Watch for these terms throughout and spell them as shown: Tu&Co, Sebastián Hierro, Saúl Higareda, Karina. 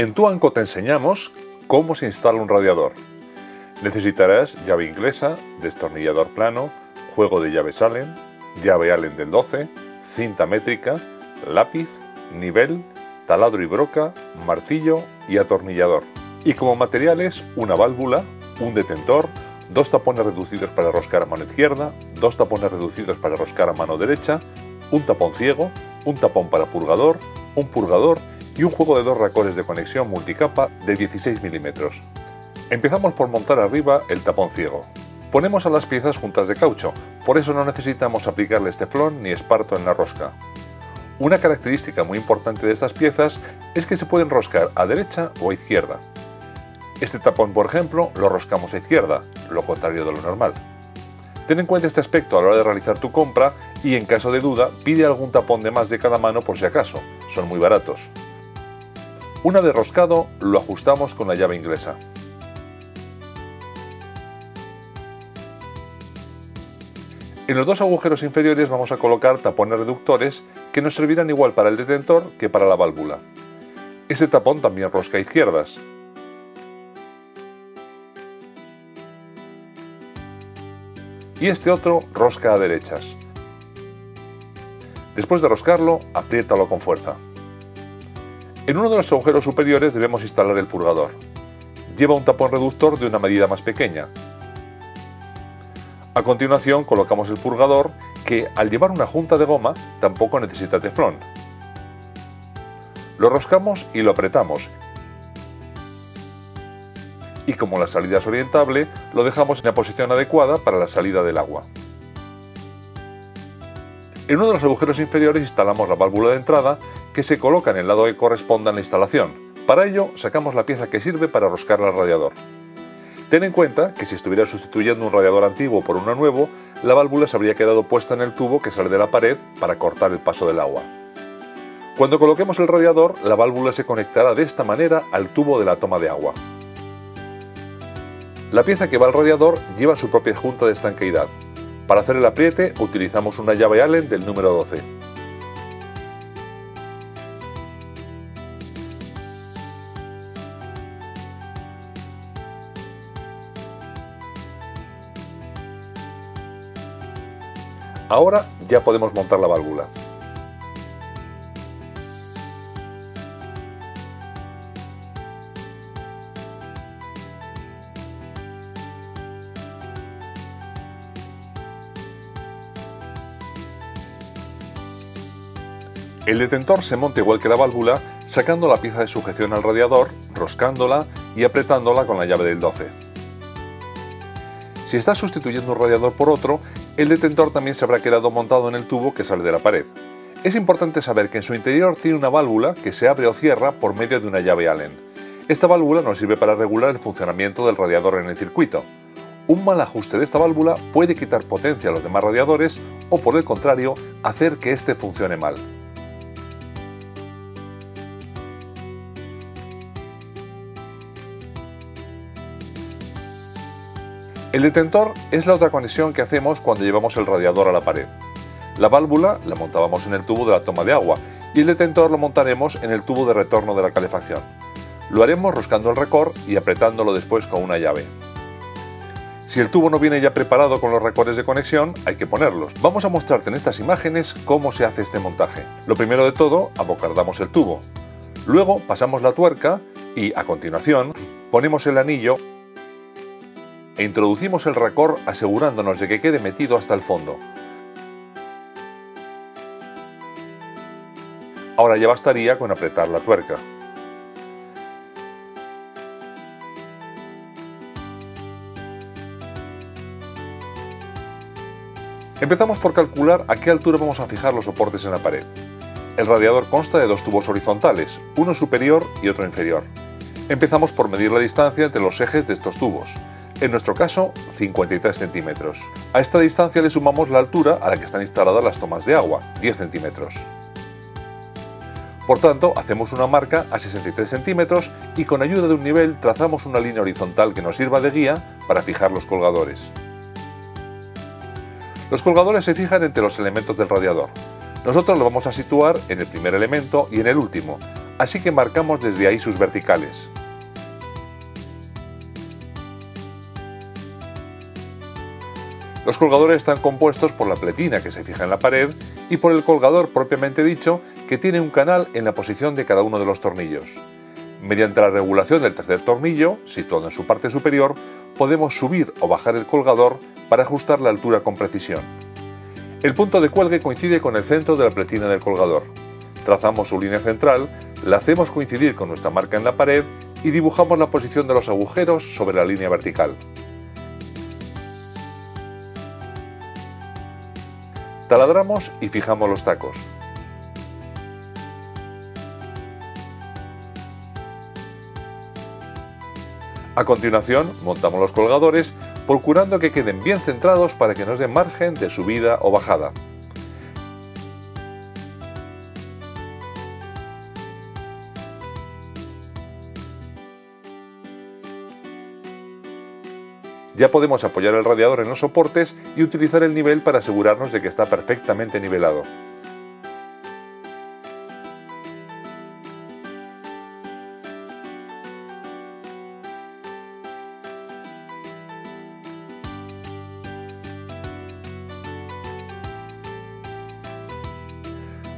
En Tu&Co te enseñamos cómo se instala un radiador. Necesitarás llave inglesa, destornillador plano, juego de llaves Allen, llave Allen del 12, cinta métrica, lápiz, nivel, taladro y broca, martillo y atornillador. Y como materiales, una válvula, un detentor, dos tapones reducidos para roscar a mano izquierda, dos tapones reducidos para roscar a mano derecha, un tapón ciego, un tapón para purgador, un purgador y un juego de dos racones de conexión multicapa de 16 milímetros. Empezamos por montar arriba el tapón ciego. Ponemos a las piezas juntas de caucho, por eso no necesitamos aplicarles teflón ni esparto en la rosca. Una característica muy importante de estas piezas es que se pueden roscar a derecha o a izquierda. Este tapón, por ejemplo, lo roscamos a izquierda, lo contrario de lo normal. Ten en cuenta este aspecto a la hora de realizar tu compra y, en caso de duda, pide algún tapón de más de cada mano por si acaso, son muy baratos. Una vez roscado, lo ajustamos con la llave inglesa. En los dos agujeros inferiores vamos a colocar tapones reductores que nos servirán igual para el detentor que para la válvula. Este tapón también rosca a izquierdas. Y este otro rosca a derechas. Después de roscarlo, apriétalo con fuerza. En uno de los agujeros superiores debemos instalar el purgador. Lleva un tapón reductor de una medida más pequeña. A continuación colocamos el purgador, que al llevar una junta de goma tampoco necesita teflón. Lo roscamos y lo apretamos. Y como la salida es orientable, lo dejamos en la posición adecuada para la salida del agua. En uno de los agujeros inferiores instalamos la válvula de entrada, que se coloca en el lado que corresponda en la instalación. Para ello, sacamos la pieza que sirve para roscarla al radiador. Ten en cuenta que si estuviera sustituyendo un radiador antiguo por uno nuevo, la válvula se habría quedado puesta en el tubo que sale de la pared para cortar el paso del agua. Cuando coloquemos el radiador, la válvula se conectará de esta manera al tubo de la toma de agua. La pieza que va al radiador lleva su propia junta de estanqueidad. Para hacer el apriete utilizamos una llave Allen del número 12. Ahora ya podemos montar la válvula. El detentor se monta igual que la válvula, sacando la pieza de sujeción al radiador, roscándola y apretándola con la llave del 12. Si estás sustituyendo un radiador por otro, el detentor también se habrá quedado montado en el tubo que sale de la pared. Es importante saber que en su interior tiene una válvula que se abre o cierra por medio de una llave Allen. Esta válvula nos sirve para regular el funcionamiento del radiador en el circuito. Un mal ajuste de esta válvula puede quitar potencia a los demás radiadores o, por el contrario, hacer que este funcione mal. El detentor es la otra conexión que hacemos cuando llevamos el radiador a la pared. La válvula la montábamos en el tubo de la toma de agua y el detentor lo montaremos en el tubo de retorno de la calefacción. Lo haremos roscando el racor y apretándolo después con una llave. Si el tubo no viene ya preparado con los racores de conexión, hay que ponerlos. Vamos a mostrarte en estas imágenes cómo se hace este montaje. Lo primero de todo, abocardamos el tubo. Luego pasamos la tuerca y, a continuación, ponemos el anillo e introducimos el racor asegurándonos de que quede metido hasta el fondo. Ahora ya bastaría con apretar la tuerca. Empezamos por calcular a qué altura vamos a fijar los soportes en la pared. El radiador consta de dos tubos horizontales, uno superior y otro inferior. Empezamos por medir la distancia entre los ejes de estos tubos. En nuestro caso, 53 centímetros. A esta distancia le sumamos la altura a la que están instaladas las tomas de agua, 10 centímetros. Por tanto, hacemos una marca a 63 centímetros y con ayuda de un nivel trazamos una línea horizontal que nos sirva de guía para fijar los colgadores. Los colgadores se fijan entre los elementos del radiador. Nosotros lo vamos a situar en el primer elemento y en el último, así que marcamos desde ahí sus verticales. Los colgadores están compuestos por la pletina que se fija en la pared y por el colgador propiamente dicho, que tiene un canal en la posición de cada uno de los tornillos. Mediante la regulación del tercer tornillo, situado en su parte superior, podemos subir o bajar el colgador para ajustar la altura con precisión. El punto de cuelgue coincide con el centro de la pletina del colgador. Trazamos su línea central, la hacemos coincidir con nuestra marca en la pared y dibujamos la posición de los agujeros sobre la línea vertical. Taladramos y fijamos los tacos. A continuación, montamos los colgadores, procurando que queden bien centrados para que nos den margen de subida o bajada. Ya podemos apoyar el radiador en los soportes y utilizar el nivel para asegurarnos de que está perfectamente nivelado.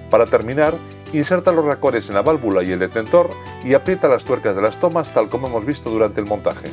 Para terminar, inserta los racores en la válvula y el detentor y aprieta las tuercas de las tomas tal como hemos visto durante el montaje.